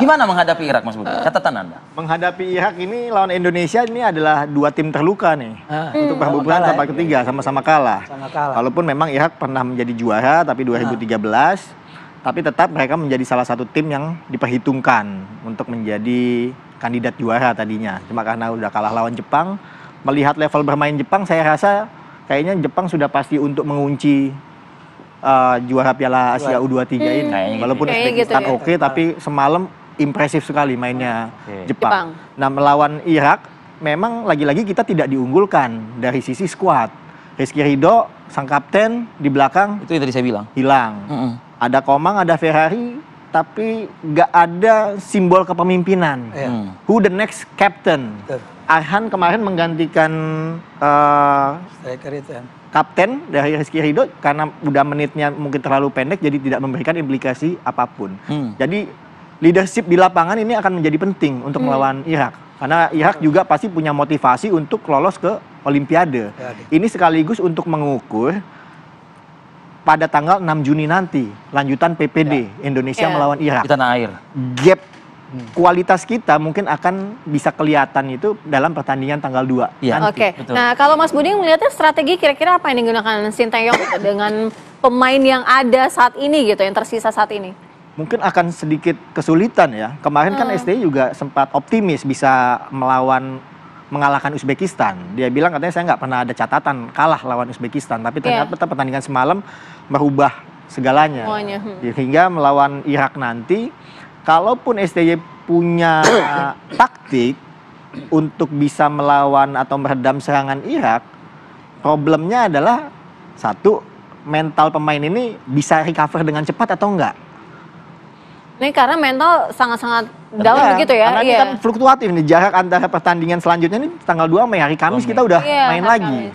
Gimana menghadapi Irak, Mas Budi? Catatan Anda. Menghadapi Irak ini lawan Indonesia ini adalah dua tim terluka nih. Untuk perebutan tempat ketiga, sama-sama kalah. Walaupun memang Irak pernah menjadi juara, tapi 2013. Tapi tetap mereka menjadi salah satu tim yang diperhitungkan untuk menjadi kandidat juara tadinya. Cuma karena udah kalah lawan Jepang, melihat level bermain Jepang, saya rasa kayaknya Jepang sudah pasti untuk mengunci juara Piala Asia U23 ini. Walaupun Uzbekistan gitu, oke, tapi semalam impresif sekali mainnya Jepang. Nah, melawan Irak memang lagi-lagi kita tidak diunggulkan dari sisi skuad. Rizky Ridho, sang kapten di belakang. Itu yang tadi saya bilang. Hilang. Ada Komang, ada Ferrari, tapi nggak ada simbol kepemimpinan. Who the next captain? Arhan kemarin menggantikan Stryker itu ya. Kapten dari Rizky Ridho karena udah menitnya mungkin terlalu pendek jadi tidak memberikan implikasi apapun. Jadi leadership di lapangan ini akan menjadi penting untuk melawan Irak. Karena Irak juga pasti punya motivasi untuk lolos ke Olimpiade. Ini sekaligus untuk mengukur pada tanggal 6 Juni nanti lanjutan PPD Indonesia melawan Irak. Di tanah air. Gap kualitas kita mungkin akan bisa kelihatan itu dalam pertandingan tanggal 2 nanti. Betul. Nah, kalau Mas Budi melihatnya strategi kira-kira apa yang digunakan Shin Tae-yong dengan pemain yang ada saat ini gitu, yang tersisa saat ini? Mungkin akan sedikit kesulitan ya. Kemarin kan STI juga sempat optimis bisa mengalahkan Uzbekistan. Dia bilang katanya saya nggak pernah ada catatan kalah lawan Uzbekistan, tapi ternyata pertandingan semalam merubah segalanya. Sehingga melawan Irak nanti, kalaupun STY punya taktik untuk bisa melawan atau meredam serangan Irak, problemnya adalah satu, mental pemain ini bisa recover dengan cepat atau enggak. Ini karena mental sangat-sangat down begitu ya. Karena ini kan fluktuatif nih, jarak antara pertandingan selanjutnya ini tanggal 2 Mei, hari Kamis kita udah main lagi.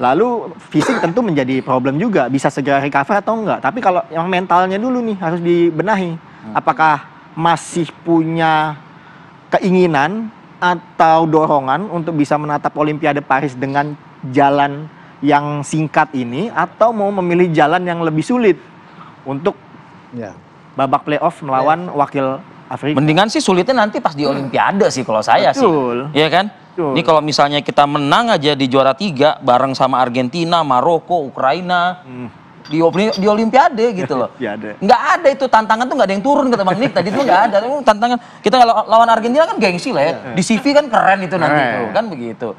Lalu fisik tentu menjadi problem juga, bisa segera recover atau enggak. Tapi kalau yang mentalnya dulu nih harus dibenahi. Apakah masih punya keinginan atau dorongan untuk bisa menatap Olimpiade Paris dengan jalan yang singkat ini, atau mau memilih jalan yang lebih sulit untuk babak playoff melawan wakil Afrika? Mendingan sih sulitnya nanti pas di Olimpiade sih kalau saya sih. Iya kan? Ini kalau misalnya kita menang aja di juara 3 bareng sama Argentina, Maroko, Ukraina, di Olimpiade gitu loh. Nggak ada itu, tantangan tuh nggak ada yang turun kata Bang Nick tadi tuh, nggak ada tantangan. Kita lawan Argentina kan gengsi lah ya, di CV kan keren itu nanti tuh, kan begitu.